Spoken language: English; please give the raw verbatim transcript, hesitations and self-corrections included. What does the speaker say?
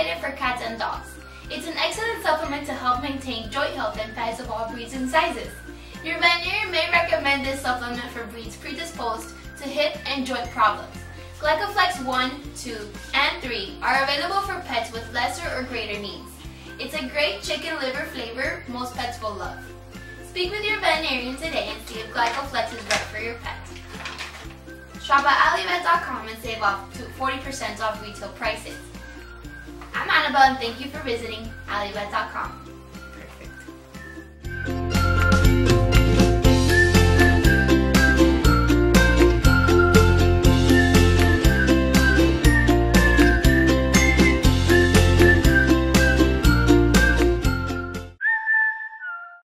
formulated for cats and dogs. It's an excellent supplement to help maintain joint health in pets of all breeds and sizes. Your veterinarian may recommend this supplement for breeds predisposed to hip and joint problems. Glycoflex one, two, and three are available for pets with lesser or greater needs. It's a great chicken liver flavor most pets will love. Speak with your veterinarian today and see if Glycoflex is right for your pet. Shop at Allivet dot com and save up to forty percent off retail prices. I'm Annabelle, and thank you for visiting Allivet dot com.